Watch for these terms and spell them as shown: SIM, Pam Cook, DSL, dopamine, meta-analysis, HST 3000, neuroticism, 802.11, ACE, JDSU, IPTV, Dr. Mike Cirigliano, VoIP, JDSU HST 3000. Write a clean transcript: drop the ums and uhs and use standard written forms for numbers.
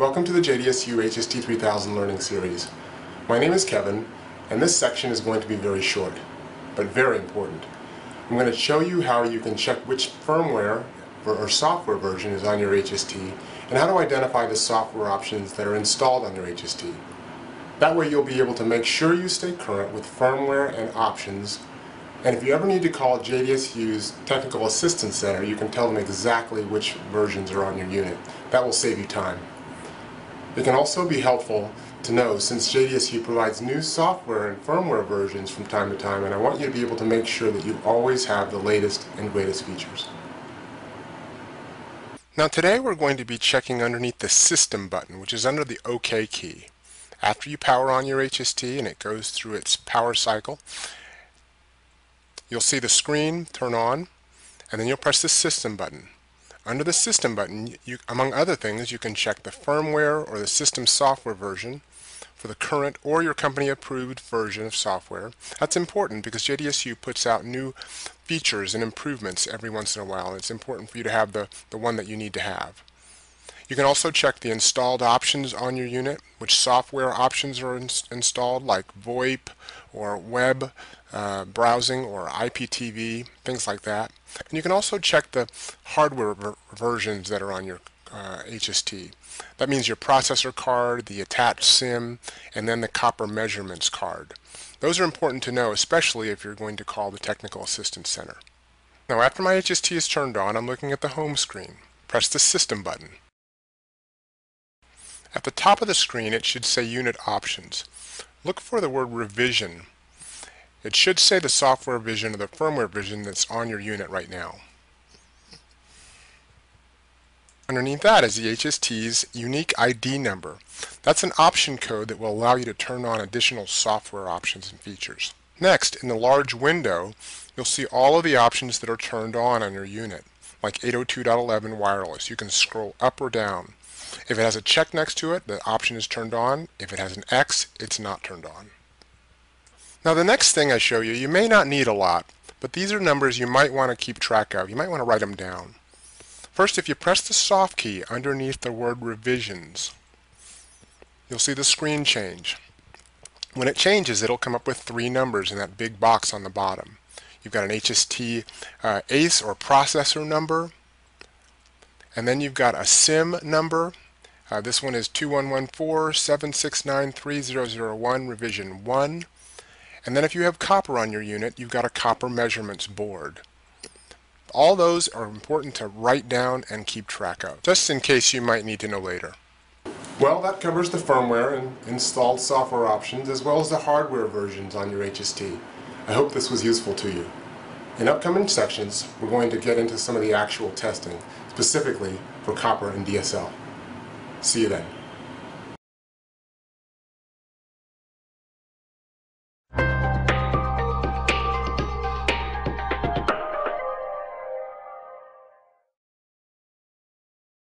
Welcome to the JDSU HST 3000 Learning Series. My name is Kevin, and this section is going to be very short, but very important. I'm going to show you how you can check which firmware or software version is on your HST, and how to identify the software options that are installed on your HST. That way you'll be able to make sure you stay current with firmware and options, and if you ever need to call JDSU's Technical Assistance Center, you can tell them exactly which versions are on your unit. That will save you time. It can also be helpful to know, since JDSU provides new software and firmware versions from time to time, and I want you to be able to make sure that you always have the latest and greatest features. Now today we're going to be checking underneath the System button, which is under the OK key. After you power on your HST and it goes through its power cycle, you'll see the screen turn on, and then you'll press the System button. Under the System button, you, among other things, you can check the firmware or the system software version for the current or your company-approved version of software. That's important because JDSU puts out new features and improvements every once in a while, and it's important for you to have the one that you need to have. You can also check the installed options on your unit, which software options are installed, like VoIP or web browsing or IPTV, things like that. And you can also check the hardware versions that are on your HST. That means your processor card, the attached SIM, and then the copper measurements card. Those are important to know, especially if you're going to call the Technical Assistance Center. Now, after my HST is turned on, I'm looking at the home screen. Press the System button. At the top of the screen, it should say Unit Options. Look for the word Revision. It should say the software version or the firmware version that's on your unit right now. Underneath that is the HST's unique ID number. That's an option code that will allow you to turn on additional software options and features. Next, in the large window, you'll see all of the options that are turned on your unit, like 802.11 wireless. You can scroll up or down. If it has a check next to it, the option is turned on. If it has an X, it's not turned on. Now the next thing I show you, you may not need a lot, but these are numbers you might want to keep track of. You might want to write them down. First, if you press the soft key underneath the word Revisions, you'll see the screen change. When it changes, it'll come up with three numbers in that big box on the bottom. You've got an HST ACE or processor number, and then you've got a SIM number. This one is 2114-769-3001, revision 1. And then if you have copper on your unit, you've got a copper measurements board. All those are important to write down and keep track of, just in case you might need to know later. Well, that covers the firmware and installed software options, as well as the hardware versions on your HST. I hope this was useful to you. In upcoming sections, we're going to get into some of the actual testing, specifically for copper and DSL. See you then.